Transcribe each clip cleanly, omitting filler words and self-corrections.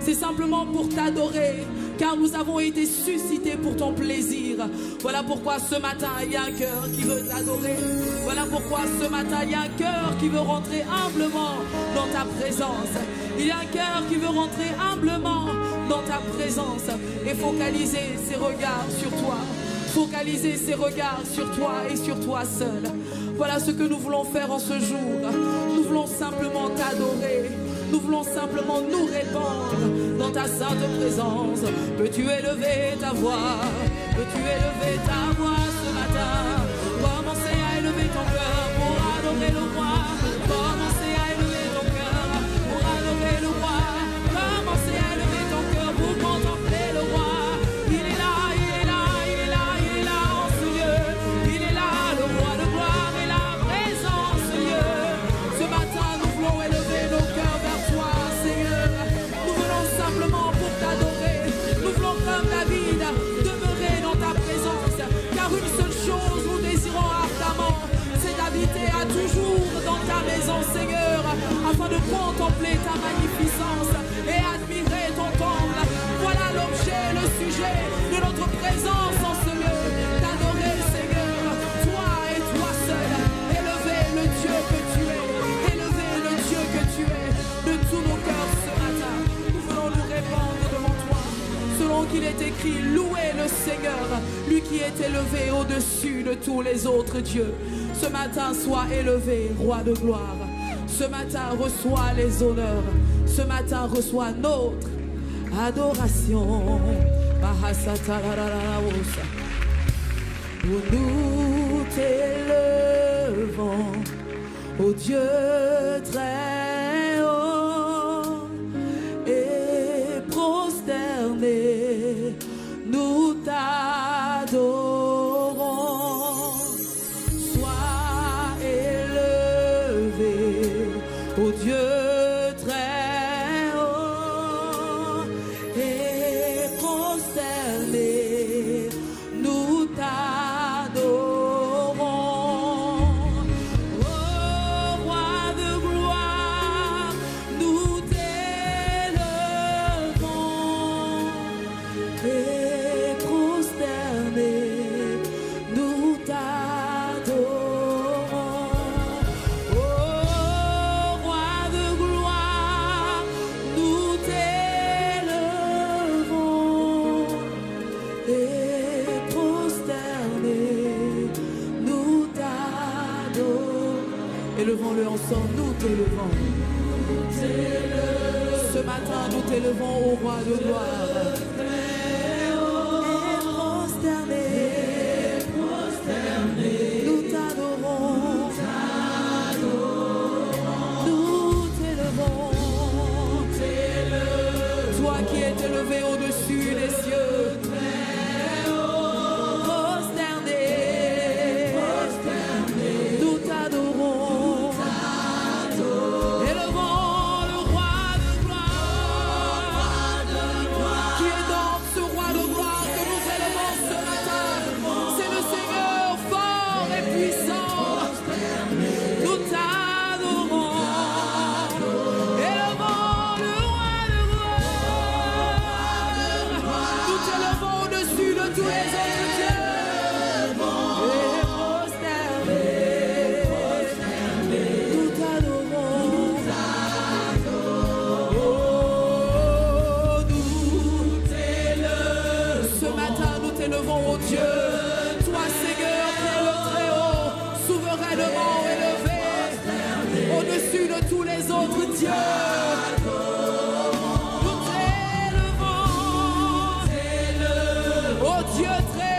C'est simplement pour t'adorer, car nous avons été suscités pour ton plaisir. Voilà pourquoi ce matin, il y a un cœur qui veut t'adorer. Voilà pourquoi ce matin, il y a un cœur qui veut rentrer humblement dans ta présence. Il y a un cœur qui veut rentrer humblement dans ta présence et focaliser ses regards sur toi. Focaliser ses regards sur toi et sur toi seul. Voilà ce que nous voulons faire en ce jour. Nous voulons simplement t'adorer. Nous voulons simplement nous répandre dans ta sainte présence. Peux-tu élever ta voix? Peux-tu élever ta voix ce matin? Commencez à élever ton cœur pour adorer le roi. Commencez à élever ton cœur pour adorer le roi. Commencez à élever ton cœur pour contempler le roi. Il est là, il est là, il est là, il est là en ce lieu. Il est là, le roi de gloire est là, présent en ce lieu. Ce matin, nous voulons élever nos cœurs vers toi, Seigneur. Nous venons simplement pour t'adorer. Nous voulons comme David demeurer dans ta présence, car une seule chose nous désirons ardemment, c'est d'habiter à toujours dans ta maison, Seigneur, afin de contempler ta magnificence et admirer ton temple. Voilà l'objet, le sujet de notre présence en ce lieu. T'adorer, Seigneur, toi et toi seul. Élever le Dieu que tu es. Élever le Dieu que tu es. De tous nos cœurs ce matin, nous voulons nous répandre devant toi. Selon qu'il est écrit, louez le Seigneur, lui qui est élevé au-dessus de tous les autres dieux. Ce matin, sois élevé, roi de gloire. Ce matin, reçois les honneurs. Ce matin, reçois notre adoration. Nous t'élevons, ô Dieu très haut, et prosterné, nous t'adorons. Sois élevé, ô Dieu très haut, et prosterné, nous t'adorons. Ô roi de gloire, nous t'élevons, et prosterné, nous t'adorons. Ô roi de gloire, nous t'élevons, et prosterné, nous t'adorons. Élevons-le ensemble, nous t'élevons. Ce matin, nous t'élevons au roi de gloire. Et prosterné, nous t'adorons. Nous t'élevons, toi qui es élevé au-dessus des cieux. Prosterné, nous t'adorons. Élevons le roi de gloire, qui est donc ce roi de gloire que nous élevons ce matin. C'est le Seigneur fort et puissant. Nous t'adorons. Élevons le roi de gloire. Nous t'élevons au-dessus de tous les autres dieux. Et prosterné, nous t'adorons. Oh, nous t'élevons. Ce matin, nous t'élevons, ô Dieu. Toi, Seigneur, Dieu le très haut, souverainement élevé, au-dessus de tous les autres dieux. Nous t'élevons, ô Dieu très haut.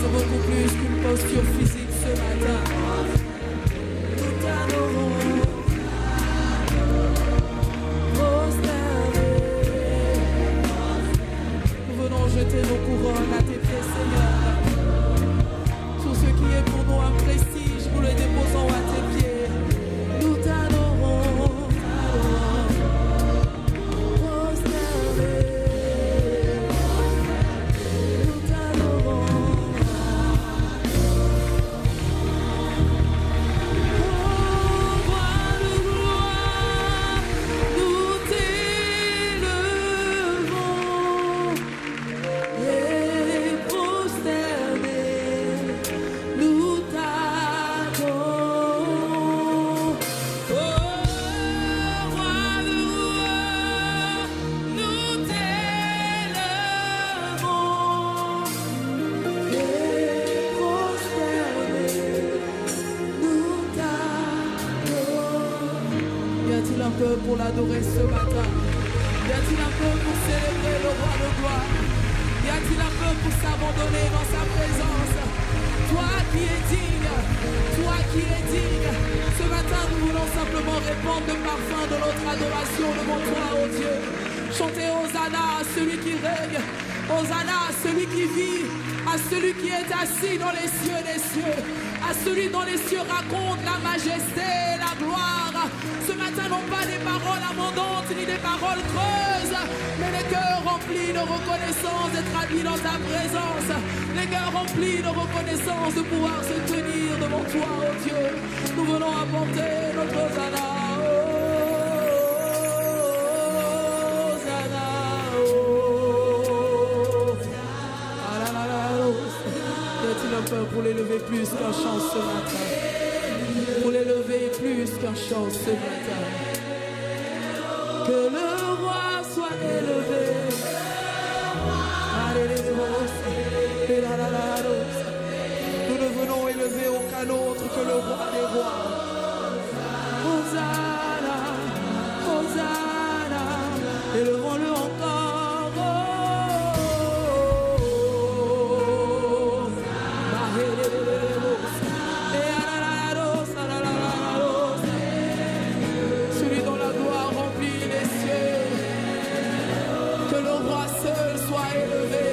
C'est beaucoup plus qu'une posture physique ce matin. Nous t'adorons. Nous venons jeter nos couronnes à tes pieds, Seigneur. Tout ce qui est pour nous un prestige, nous le déposons à tes pieds. Nous t'adorons. Pour l'adorer ce matin. Y a-t-il un peu pour célébrer le roi de gloire? Y a-t-il un peu pour s'abandonner dans sa présence? Toi qui es digne, toi qui es digne. Ce matin, nous voulons simplement répandre le parfum de notre adoration devant toi, ô Dieu. Chantez Hosanna à celui qui règne, Hosanna à celui qui vit, à celui qui est assis dans les cieux des cieux, à celui dont les cieux racontent la majesté et la gloire. Ce matin, non pas des paroles abondantes ni des paroles creuses, mais les cœurs remplis de reconnaissance d'être habillés dans ta présence, les cœurs remplis de reconnaissance de pouvoir se tenir devant toi, ô Dieu. Nous venons apporter notre Hosanna. Pour l'élever plus qu'un chant ce matin, pour l'élever plus qu'un chant ce matin, que le roi soit élevé. Nous ne venons élever aucun autre que le roi des rois. Hosanna, Hosanna, élevons-le encore. Que le roi seul soit élevé.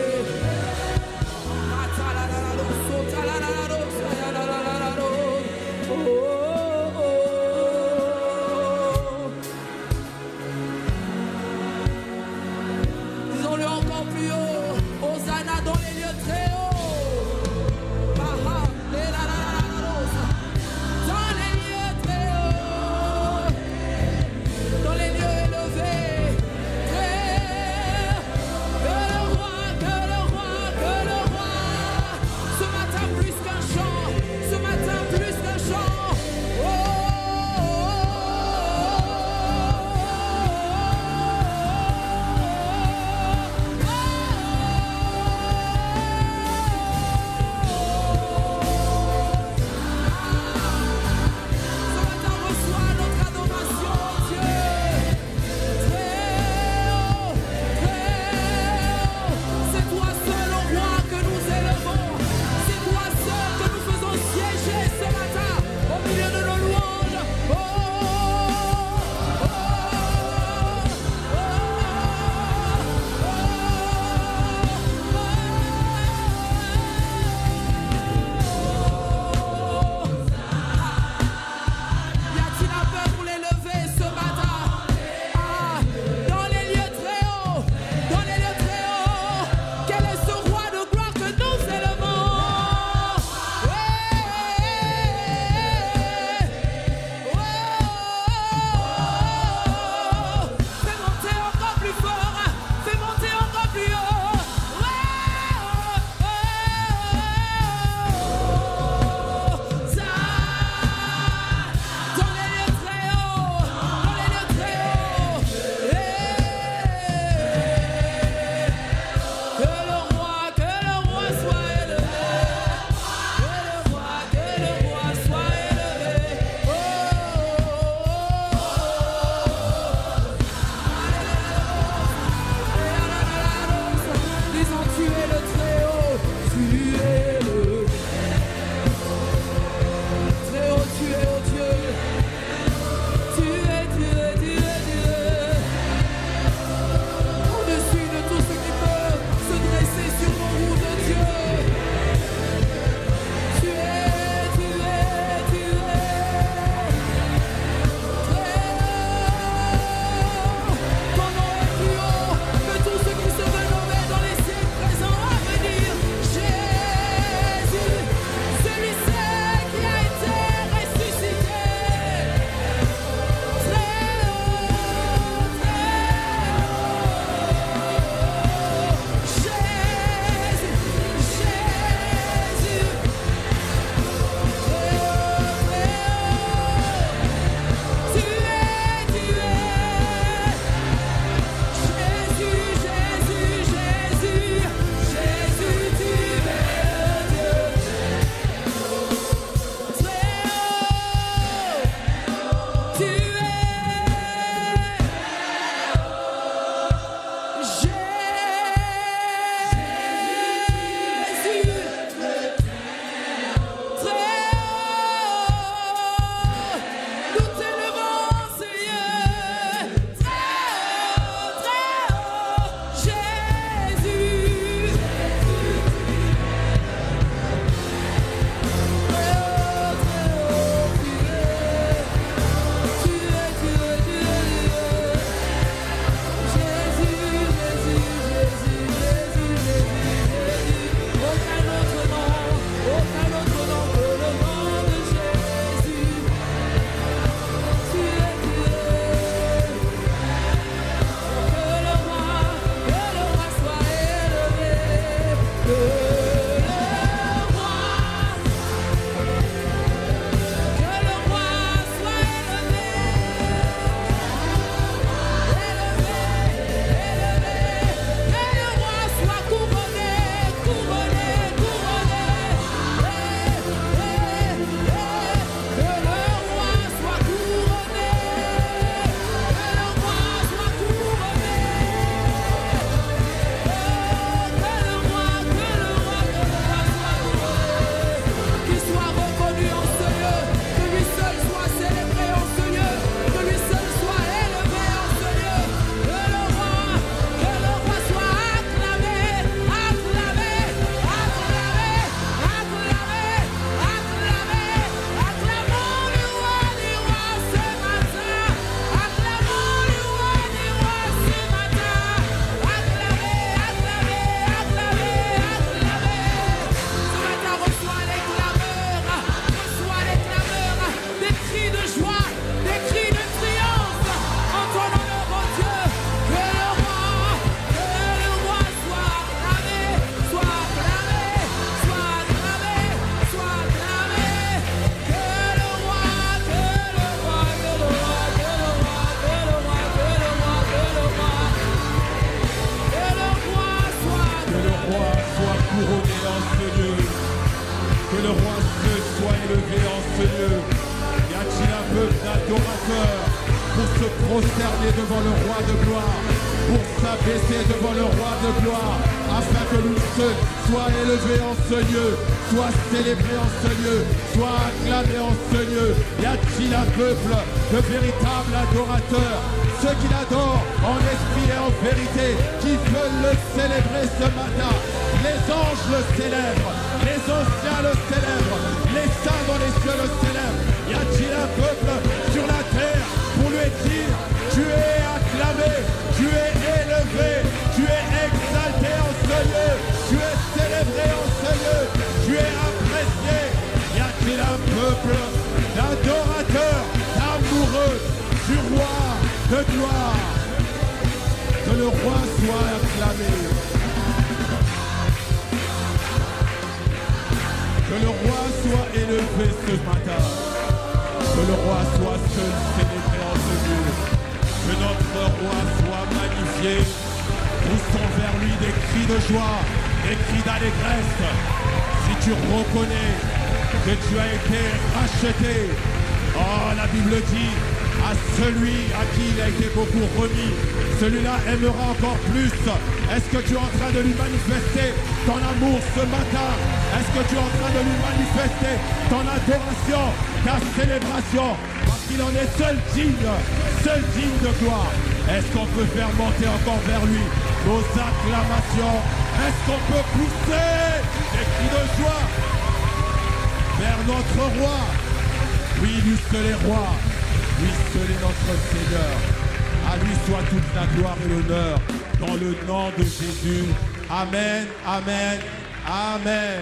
couronné en ce lieu. Que le roi Dieu soit élevé en ce lieu. Y a-t-il un peuple d'adorateurs pour se prosterner devant le roi de gloire, pour s'abaisser devant le roi de gloire, afin que nous seuls soient élevés en ce lieu, soient célébrés en ce lieu, soient acclamés en ce lieu. Y a-t-il un peuple de véritables adorateurs, ceux qui l'adorent en esprit et en vérité, qui veulent le célébrer ce matin? Les anges le célèbrent, les anciens le célèbrent, les saints dans les cieux le célèbrent. Y a-t-il un peuple sur la terre pour lui dire: tu es acclamé, tu es élevé, tu es exalté en ce lieu, tu es célébré en ce lieu, tu es apprécié? Y a-t-il un peuple d'adorateurs, d'amoureux du roi de gloire? Que le roi soit acclamé, que le roi soit élevé ce matin, que le roi soit seul célébré en ce lieu, que notre roi soit magnifié. Poussons vers lui des cris de joie, des cris d'allégresse. Si tu reconnais que tu as été racheté, oh, la Bible dit: à celui à qui il a été beaucoup remis, celui-là aimera encore plus. Est-ce que tu es en train de lui manifester ton amour ce matin? Est-ce que tu es en train de lui manifester ton adoration, ta célébration? Parce qu'il en est seul digne de gloire. Est-ce qu'on peut faire monter encore vers lui nos acclamations? Est-ce qu'on peut pousser des cris de joie vers notre roi? Oui, lui seul est roi. Lui seul est notre Seigneur. À lui soit toute la gloire et l'honneur. Dans le nom de Jésus. Amen, amen, amen.